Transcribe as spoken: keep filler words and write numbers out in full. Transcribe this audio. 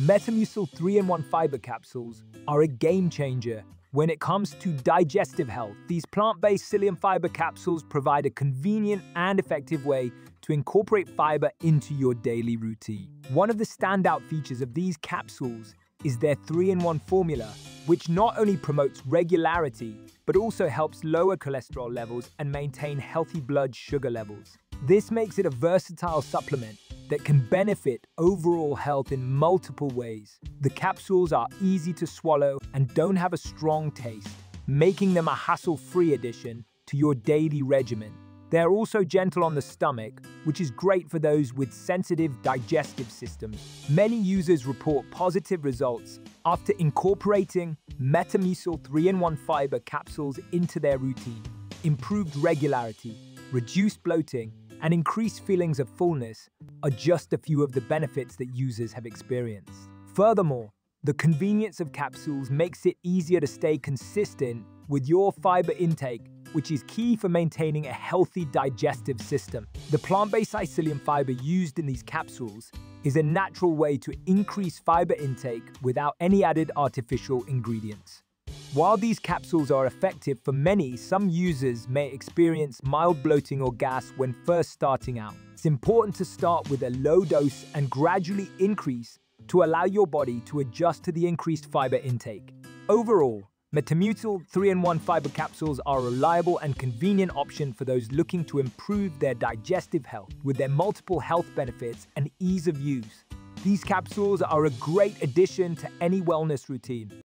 Metamucil three in one fiber capsules are a game changer when it comes to digestive health. These plant-based psyllium fiber capsules provide a convenient and effective way to incorporate fiber into your daily routine. One of the standout features of these capsules is their three in one formula, which not only promotes regularity, but also helps lower cholesterol levels and maintain healthy blood sugar levels. This makes it a versatile supplement that can benefit overall health in multiple ways. The capsules are easy to swallow and don't have a strong taste, making them a hassle-free addition to your daily regimen. They're also gentle on the stomach, which is great for those with sensitive digestive systems. Many users report positive results after incorporating Metamucil three in one fiber capsules into their routine. Improved regularity, reduced bloating, and increased feelings of fullness are just a few of the benefits that users have experienced. Furthermore, the convenience of capsules makes it easier to stay consistent with your fiber intake, which is key for maintaining a healthy digestive system. The plant-based psyllium fiber used in these capsules is a natural way to increase fiber intake without any added artificial ingredients. While these capsules are effective for many, some users may experience mild bloating or gas when first starting out. It's important to start with a low dose and gradually increase to allow your body to adjust to the increased fiber intake. Overall, Metamucil three in one fiber capsules are a reliable and convenient option for those looking to improve their digestive health. With their multiple health benefits and ease of use, these capsules are a great addition to any wellness routine.